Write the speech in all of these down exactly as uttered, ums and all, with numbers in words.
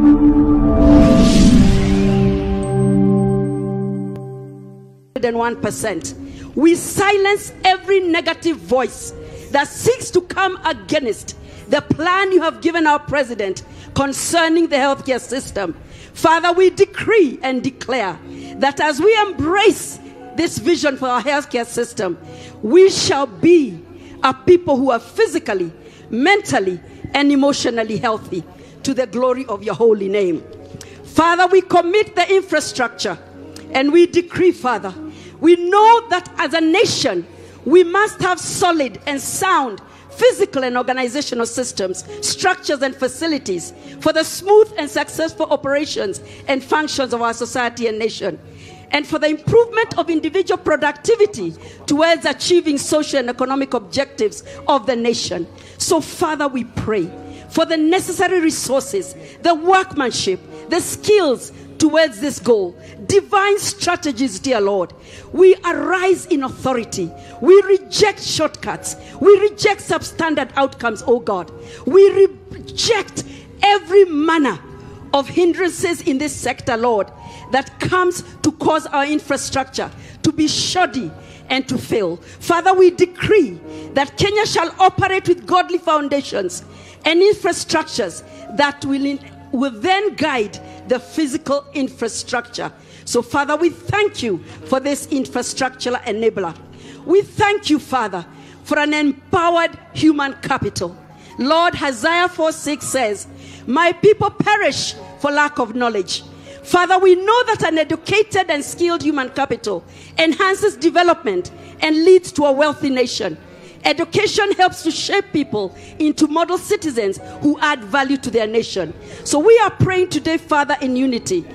one hundred and one percent. We silence every negative voice that seeks to come against the plan you have given our president concerning the healthcare system. Father, we decree and declare that as we embrace this vision for our healthcare system, we shall be a people who are physically, mentally, and emotionally healthy, to the glory of your holy name. Father, we commit the infrastructure and we decree, Father, we know that as a nation, we must have solid and sound physical and organizational systems, structures and facilities for the smooth and successful operations and functions of our society and nation, and for the improvement of individual productivity towards achieving social and economic objectives of the nation. So, Father, we pray for the necessary resources, the workmanship, the skills towards this goal, divine strategies, dear Lord. We arise in authority. We reject shortcuts. We reject substandard outcomes, oh God. We reject every manner of hindrances in this sector, Lord, that comes to cause our infrastructure to be shoddy and to fail. Father, we decree that Kenya shall operate with godly foundations and infrastructures that will, in, will then guide the physical infrastructure. So, Father, we thank you for this infrastructural enabler. We thank you, Father, for an empowered human capital. Lord, Isaiah four six says, "My people perish for lack of knowledge." Father, we know that an educated and skilled human capital enhances development and leads to a wealthy nation. Education helps to shape people into model citizens who add value to their nation. So we are praying today, Father, in unity,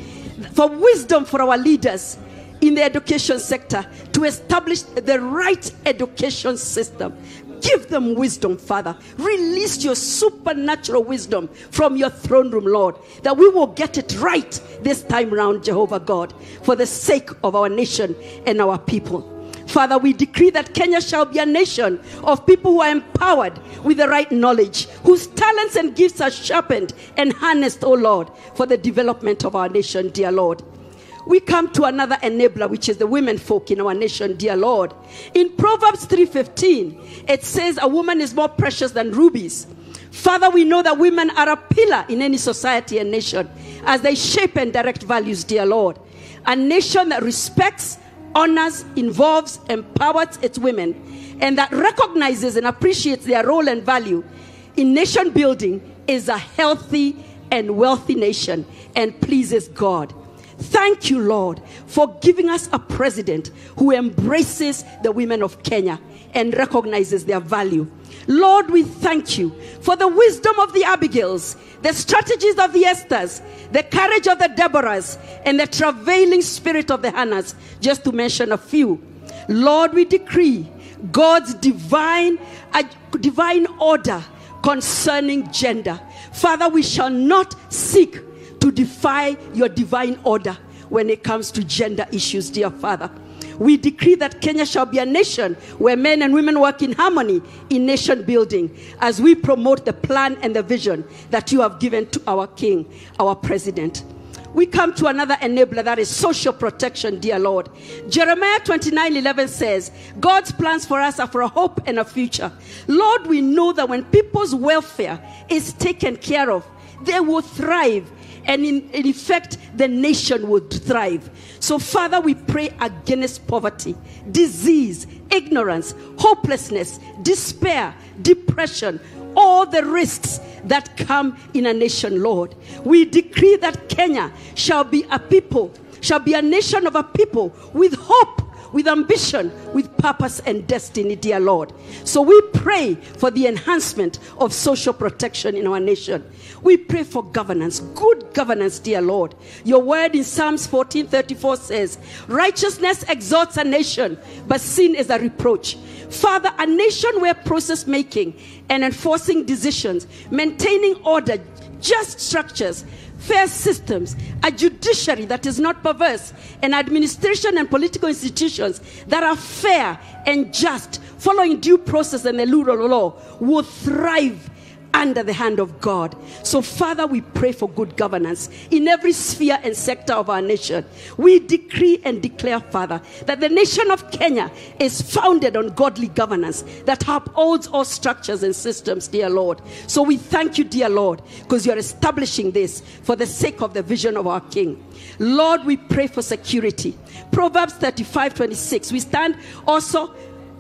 for wisdom for our leaders in the education sector to establish the right education system. Give them wisdom, Father. Release your supernatural wisdom from your throne room, Lord, that we will get it right this time round, Jehovah God, for the sake of our nation and our people. Father, we decree that Kenya shall be a nation of people who are empowered with the right knowledge, whose talents and gifts are sharpened and harnessed, O Lord, for the development of our nation, dear Lord. We come to another enabler, which is the women folk in our nation, dear Lord. In Proverbs three fifteen, it says, "A woman is more precious than rubies." Father, we know that women are a pillar in any society and nation as they shape and direct values, dear Lord. A nation that respects, honors, involves, empowers its women, and that recognizes and appreciates their role and value in nation building is a healthy and wealthy nation and pleases God. Thank you, Lord, for giving us a president who embraces the women of Kenya and recognizes their value. Lord, we thank you for the wisdom of the Abigails, the strategies of the Esthers, the courage of the Deborahs, and the travailing spirit of the Hannahs, just to mention a few. Lord, we decree God's divine, uh, divine order concerning gender. Father, we shall not seek to defy your divine order when it comes to gender issues, dear Father. We decree that Kenya shall be a nation where men and women work in harmony in nation building as we promote the plan and the vision that you have given to our king, our president. We come to another enabler, that is social protection, dear Lord. Jeremiah twenty-nine eleven says, "God's plans for us are for a hope and a future." Lord, we know that when people's welfare is taken care of, they will thrive, and in, in effect, the nation would thrive. So, Father, we pray against poverty, disease, ignorance, hopelessness, despair, depression, all the risks that come in a nation, Lord. We decree that Kenya shall be a people, shall be a nation of a people with hope, with ambition, with purpose and destiny, dear Lord. So we pray for the enhancement of social protection in our nation. We pray for governance, good governance, dear Lord. Your word in Psalms fourteen thirty-four says, "Righteousness exalts a nation, but sin is a reproach." Father, a nation where process making and enforcing decisions, maintaining order, just structures, fair systems, a judiciary that is not perverse, and administration and political institutions that are fair and just, following due process and the rule of law, will thrive under the hand of God. So, Father, we pray for good governance in every sphere and sector of our nation. We decree and declare, Father, that the nation of Kenya is founded on godly governance that upholds all structures and systems, dear Lord. So we thank you, dear Lord, because you are establishing this for the sake of the vision of our King. Lord, we pray for security. Proverbs thirty-five twenty-six. We stand also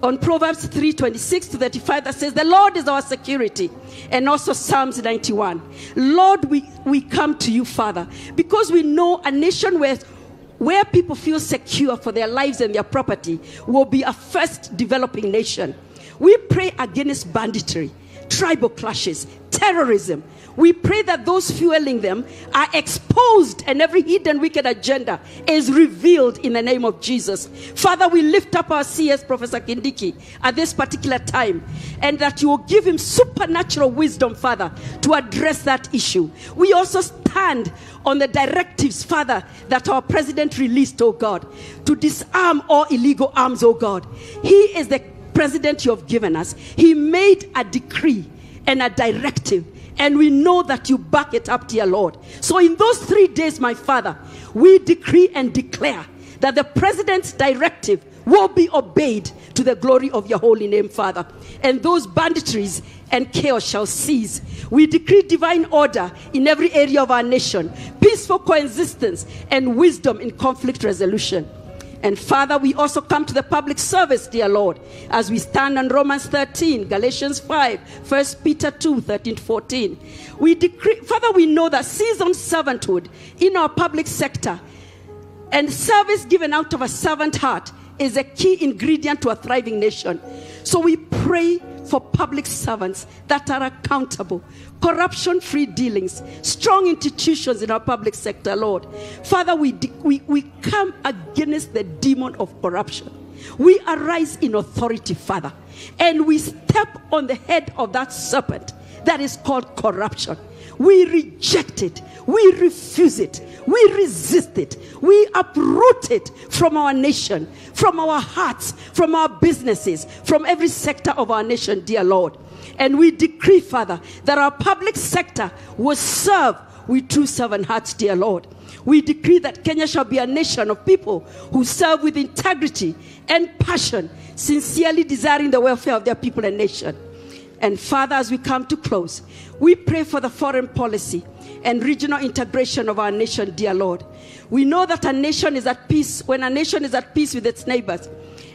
on Proverbs three twenty-six to thirty-five that says, the Lord is our security. And also Psalms ninety-one. Lord, we, we come to you, Father, because we know a nation where where people feel secure for their lives and their property will be a first developing nation. We pray against banditry, tribal clashes, terrorism. We pray that those fueling them are exposed and every hidden wicked agenda is revealed in the name of Jesus. Father, we lift up our C S, Professor Kindiki, at this particular time, and that you will give him supernatural wisdom, Father, to address that issue. We also stand on the directives, Father, that our president released, oh God, to disarm all illegal arms, oh God. He is the president you have given us. He made a decree and a directive, and we know that you back it up, dear Lord. So in those three days, my Father, we decree and declare that the president's directive will be obeyed to the glory of your holy name, Father. And those banditries and chaos shall cease. We decree divine order in every area of our nation, peaceful coexistence, and wisdom in conflict resolution. And Father, we also come to the public service, dear Lord, as we stand on Romans thirteen, Galatians five, First Peter two, thirteen to fourteen. We decree, Father, we know that seasoned servanthood in our public sector and service given out of a servant heart is a key ingredient to a thriving nation. So we pray for public servants that are accountable, corruption-free dealings, strong institutions in our public sector, Lord. Father, we, we, we come against the demon of corruption. We arise in authority, Father, and we step on the head of that serpent that is called corruption. We reject it. We refuse it. We resist it. We uproot it from our nation, from our hearts, from our businesses, from every sector of our nation, dear Lord. And we decree, Father, that our public sector will serve with true servant hearts, dear Lord. We decree that Kenya shall be a nation of people who serve with integrity and passion, sincerely desiring the welfare of their people and nation. And Father, as we come to close, we pray for the foreign policy and regional integration of our nation, dear Lord. We know that a nation is at peace when a nation is at peace with its neighbors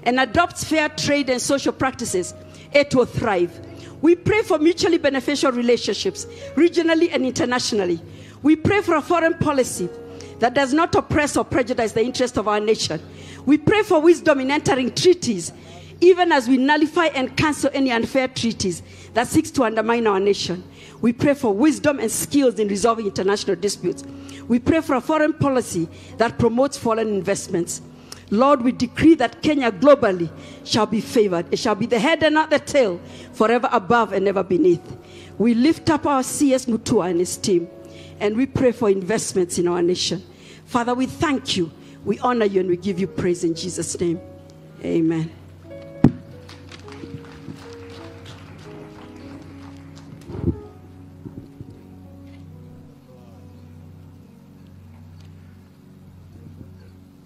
and adopts fair trade and social practices, it will thrive. We pray for mutually beneficial relationships, regionally and internationally. We pray for a foreign policy that does not oppress or prejudice the interests of our nation. We pray for wisdom in entering treaties, even as we nullify and cancel any unfair treaties that seeks to undermine our nation. We pray for wisdom and skills in resolving international disputes. We pray for a foreign policy that promotes foreign investments. Lord, we decree that Kenya globally shall be favored. It shall be the head and not the tail, forever above and never beneath. We lift up our C S Mutua and his team, and we pray for investments in our nation. Father, we thank you, we honor you, and we give you praise in Jesus' name. Amen.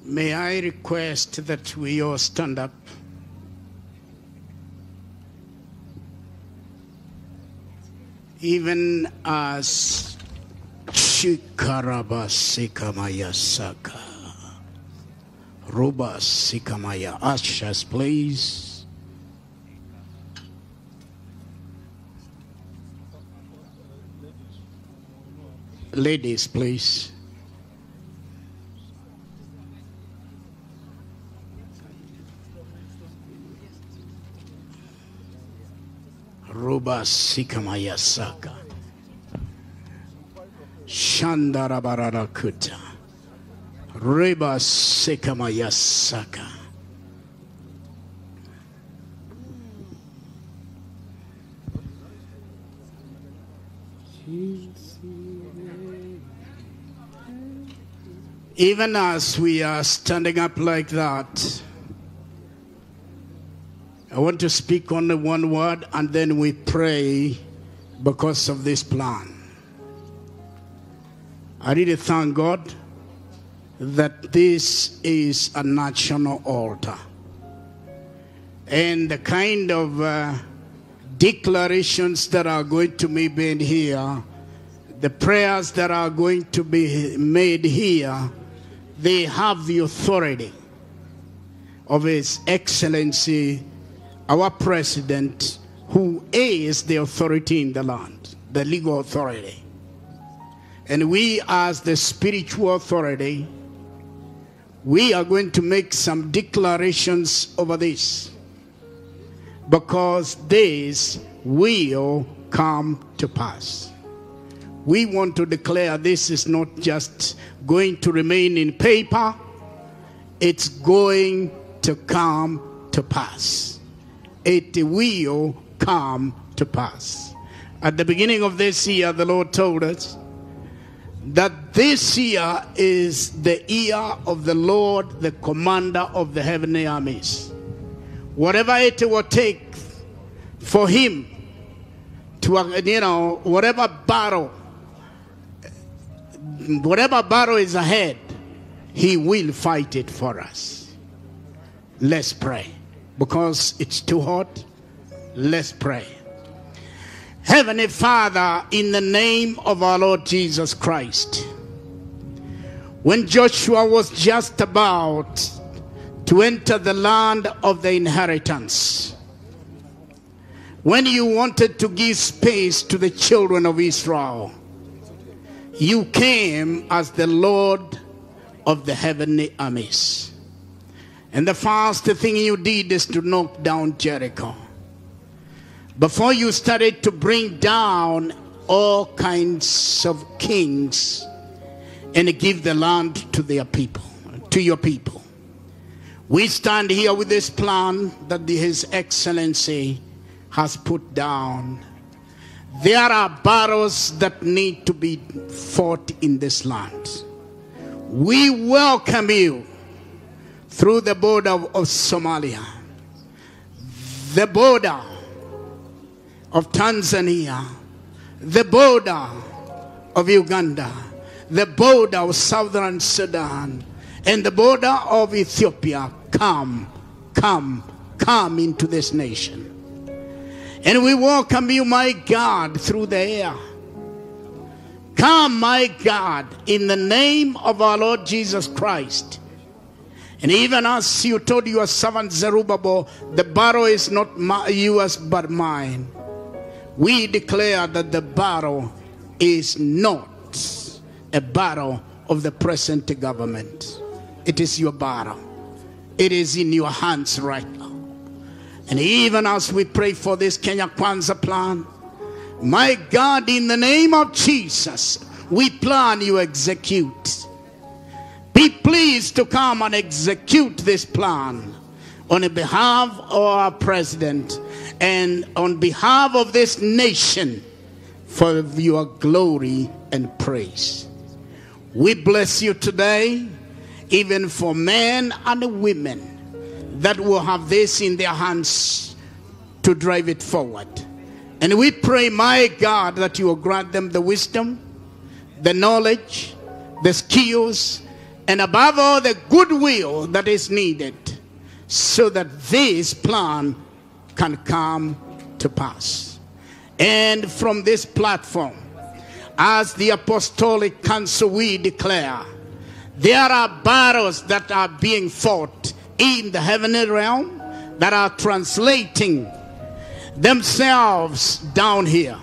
May I request that we all stand up. Even as Shikaraba Sikamaya Saka, Ruba Sikamaya, ushers, please. Ladies, please. Ruba Sikamaya Saka Shandarabarakuta Ruba Sikamaya Saka. Even as we are standing up like that, I want to speak only one word and then we pray because of this plan. I really thank God that this is a national altar. And the kind of uh, declarations that are going to be made here, the prayers that are going to be made here, they have the authority of His Excellency, our President, who is the authority in the land, the legal authority. And we, as the spiritual authority, we are going to make some declarations over this, because this will come to pass. We want to declare this is not just going to remain in paper, it's going to come to pass. It will come to pass. At the beginning of this year, the Lord told us that this year is the year of the Lord, the commander of the heavenly armies. Whatever it will take for him to, you know, whatever battle, whatever battle is ahead, he will fight it for us. Let's pray. Because it's too hot, let's pray. Heavenly Father, in the name of our Lord Jesus Christ, when Joshua was just about to enter the land of the inheritance, when you wanted to give space to the children of Israel, you came as the Lord of the heavenly armies. And the first thing you did is to knock down Jericho. Before you started to bring down all kinds of kings and give the land to their people, to your people. We stand here with this plan that His Excellency has put down. There are battles that need to be fought in this land. We welcome you through the border of, of Somalia, the border of Tanzania, the border of Uganda, the border of Southern Sudan, and the border of Ethiopia. Come, come, come into this nation. And we welcome you, my God, through the air. Come, my God, in the name of our Lord Jesus Christ. And even as you told your servant Zerubbabel, the battle is not yours but mine. We declare that the battle is not a battle of the present government. It is your battle. It is in your hands right now. And even as we pray for this Kenya Kwanza plan, my God, in the name of Jesus, we plan, you execute. Be pleased to come and execute this plan on behalf of our president and on behalf of this nation for your glory and praise. We bless you today, even for men and women that will have this in their hands to drive it forward. And we pray, my God, that you will grant them the wisdom, the knowledge, the skills, and above all, the goodwill that is needed so that this plan can come to pass. And from this platform, as the Apostolic Council, we declare there are battles that are being fought in the heavenly realm that are translating themselves down here.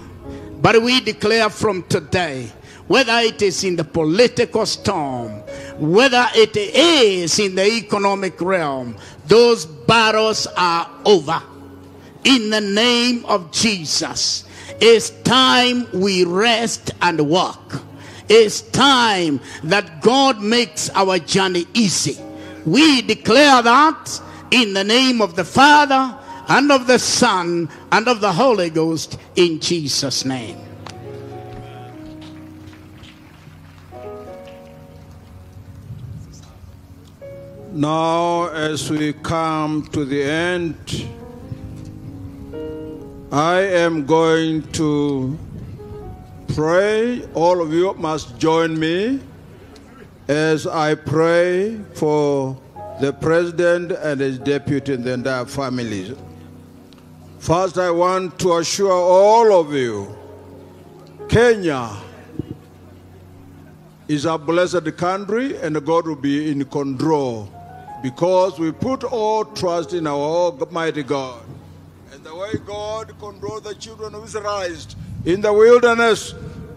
But we declare from today, whether it is in the political storm, whether it is in the economic realm, those battles are over. In the name of Jesus, it's time we rest and walk. It's time that God makes our journey easy. We declare that in the name of the Father, and of the Son, and of the Holy Ghost, in Jesus' name. Now, as we come to the end, I am going to pray, all of you must join me as I pray for the president and his deputy and the entire families. First, I want to assure all of you, Kenya is a blessed country, and God will be in control because we put all trust in our Almighty God. And the way God controlled the children of Israel in the wilderness,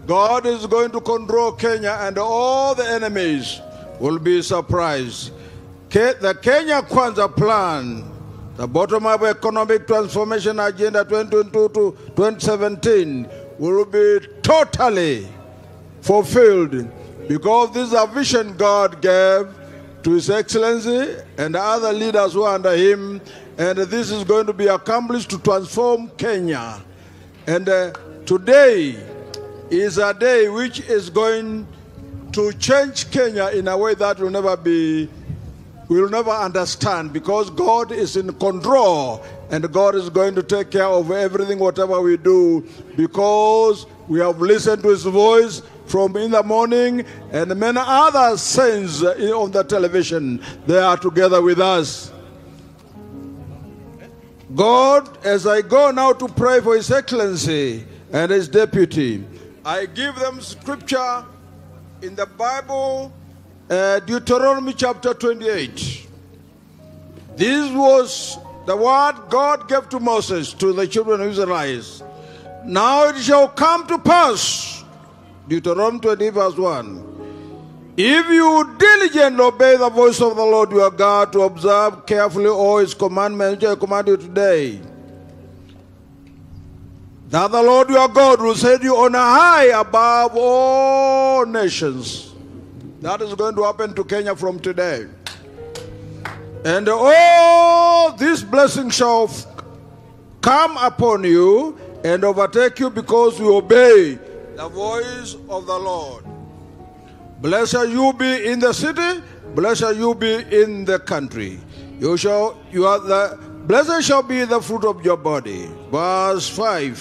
God is going to control Kenya, and all the enemies will be surprised. The Kenya Kwanza plan, the bottom-up economic transformation agenda twenty twenty-two to twenty seventeen, will be totally fulfilled because this is a vision God gave to His Excellency and other leaders who are under him, and this is going to be accomplished to transform Kenya. And uh, today is a day which is going to change Kenya in a way that will never be we will never understand, because God is in control and God is going to take care of everything, whatever we do, because we have listened to His voice from in the morning, and many other saints on the television, they are together with us. God, as I go now to pray for His Excellency and His deputy, I give them scripture in the Bible, Uh, Deuteronomy chapter twenty-eight. This was the word God gave to Moses, to the children of Israel. Now it shall come to pass, Deuteronomy twenty-eight verse one, if you diligently obey the voice of the Lord your God to observe carefully all His commandments which I command you today, that the Lord your God will set you on high above all nations. That is going to happen to Kenya from today. And all this blessing shall come upon you and overtake you because you obey the voice of the Lord. Blessed you be in the city, blessed you be in the country. You shall, you are the, blessed shall be the fruit of your body. Verse five,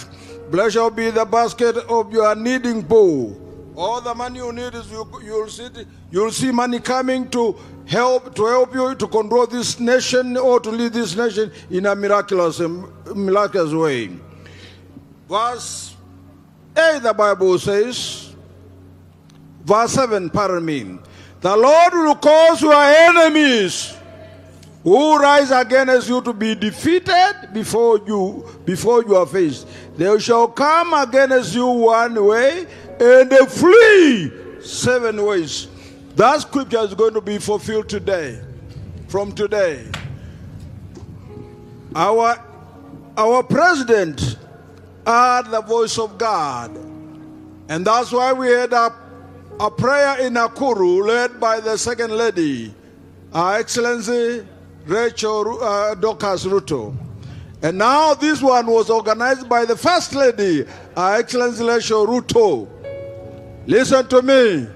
blessed shall be the basket of your kneading bowl. All the money you need is you, you'll see you'll see money coming to help to help you to control this nation or to lead this nation in a miraculous miraculous way. Verse eight, the Bible says, verse seven, pardon me, the Lord will cause your enemies who rise against you to be defeated before you before you are faced. They shall come against you one way, and they flee seven ways. That scripture is going to be fulfilled today. From today, our our president heard the voice of God, and that's why we had a, a prayer in Nakuru led by the second lady, Her Excellency Rachel uh, Dorcas Ruto. And now this one was organized by the first lady, Her Excellency Rachel Ruto. Listen to me.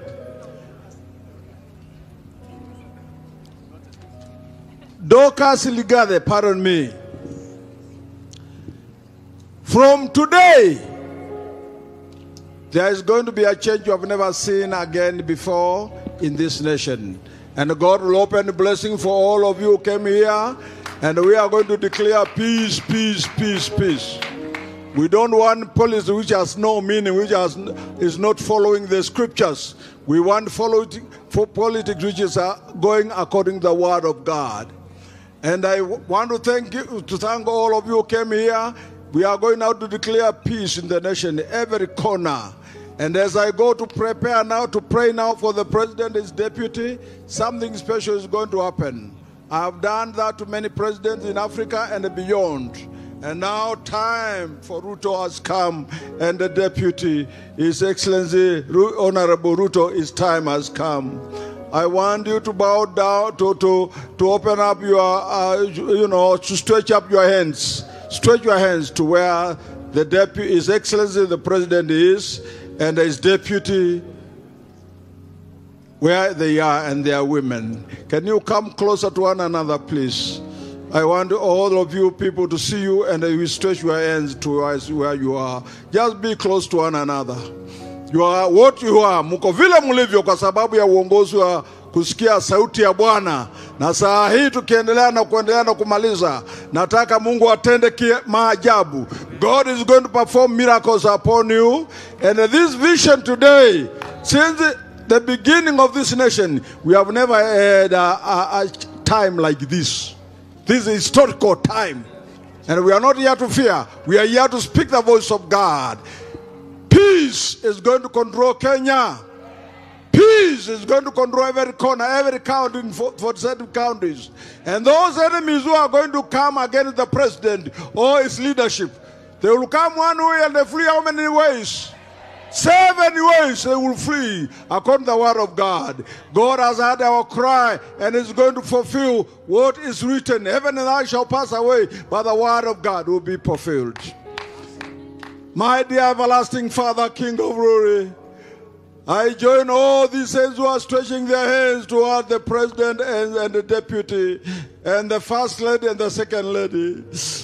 Dorcas Rigathi, pardon me. From today, there is going to be a change you have never seen again before in this nation. And God will open a blessing for all of you who came here. And we are going to declare peace, peace, peace, peace. We don't want policy which has no meaning, which has, is not following the scriptures. We want follow for politics which is going according to the word of God. And I want to thank you, to thank all of you who came here. We are going now to declare peace in the nation, every corner. And as I go to prepare now, to pray now for the president and his deputy, something special is going to happen. I have done that to many presidents in Africa and beyond. And now time for Ruto has come, and the deputy, His Excellency Honorable Ruto, his time has come. I want you to bow down, to, to, to open up your, uh, you know, to stretch up your hands. Stretch your hands to where the deputy, His Excellency the President is, and his deputy, where they are, and their women. Can you come closer to one another, please? I want all of you people to see you, and we stretch your hands to where you are. Just be close to one another. You are what you are. Muko vile mulivyo kwa sababu ya uongozi wa kusikia sauti ya Bwana. Na saa hii tukiendelea na kuendelea na kumaliza, nataka Mungu atende maajabu. God is going to perform miracles upon you. And this vision today, since the beginning of this nation, we have never had a, a, a time like this. This is historical time. And we are not here to fear. We are here to speak the voice of God. Peace is going to control Kenya. Peace is going to control every corner, every county in forty-seven counties. And those enemies who are going to come against the president or his leadership, they will come one way and they flee how many ways? Seven ways they will flee according to the word of God. God has heard our cry and is going to fulfill what is written. Heaven and I shall pass away, but the word of God will be fulfilled. My dear everlasting Father, King of glory, I join all these saints who are stretching their hands toward the president and, and the deputy and the first lady and the second lady.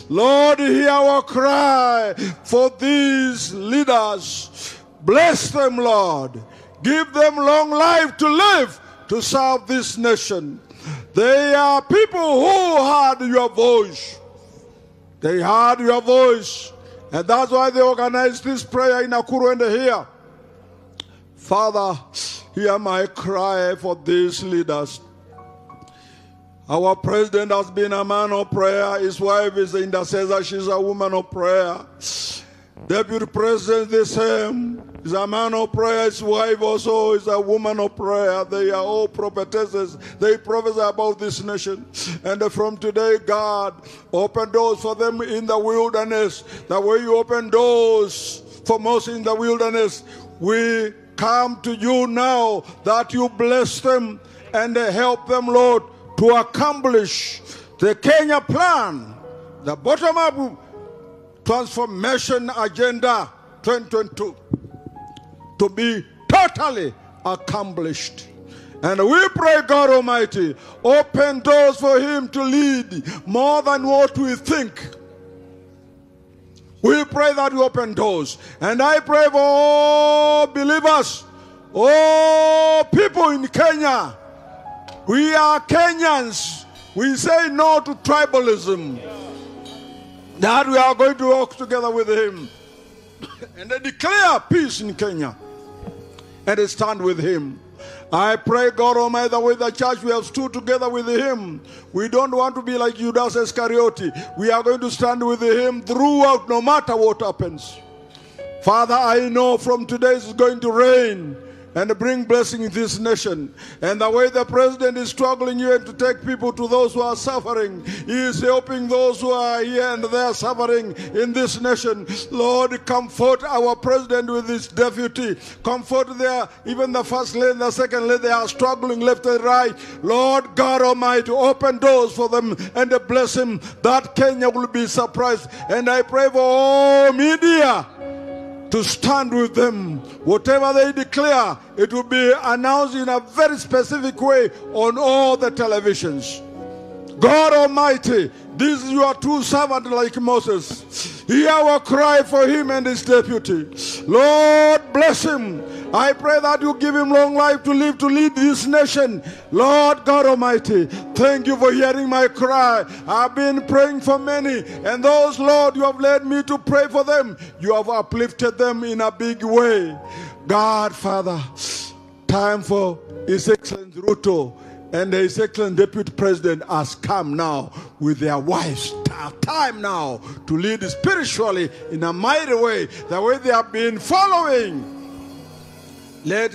Lord, hear our cry for these leaders. Bless them, Lord. Give them long life to live to serve this nation. They are people who heard your voice. They heard your voice. And that's why they organized this prayer in Nakuru and here. Father, hear my cry for these leaders. Our president has been a man of prayer. His wife is the intercessor. She's a woman of prayer. Deputy president, the same, is a man of prayer. His wife also is a woman of prayer. They are all prophetesses. They prophesy about this nation. And from today, God, open doors for them in the wilderness. The way you open doors for most in the wilderness, we come to you now that you bless them and help them, Lord, to accomplish the Kenya plan, the bottom-up transformation agenda twenty twenty-two, to be totally accomplished. And we pray, God Almighty, open doors for him to lead more than what we think. We pray that you open doors. And I pray for all believers, all people in Kenya. We are Kenyans. We say no to tribalism. That we are going to walk together with him. And they declare peace in Kenya. And they stand with him. I pray, God Almighty, that with the church we have stood together with him. We don't want to be like Judas Iscariot. We are going to stand with him throughout, no matter what happens. Father, I know from today it's going to rain and bring blessing in this nation. And the way the president is struggling here to take people to those who are suffering, he is helping those who are here and they are suffering in this nation. Lord, comfort our president with his deputy. Comfort their, even the first lady, the second lady, they are struggling left and right. Lord God Almighty, open doors for them and bless them, that Kenya will be surprised. And I pray for all media to stand with them. Whatever they declare, it will be announced in a very specific way on all the televisions. God Almighty, this is your true servant like Moses. Hear our cry for him and his deputy. Lord, bless him. I pray that you give him long life to live, to lead this nation. Lord God Almighty, thank you for hearing my cry. I've been praying for many, and those, Lord, you have led me to pray for them. You have uplifted them in a big way. God, Father, time for His Excellency Ruto and His Excellency Deputy President has come now with their wives. Time now to lead spiritually in a mighty way, the way they have been following. Let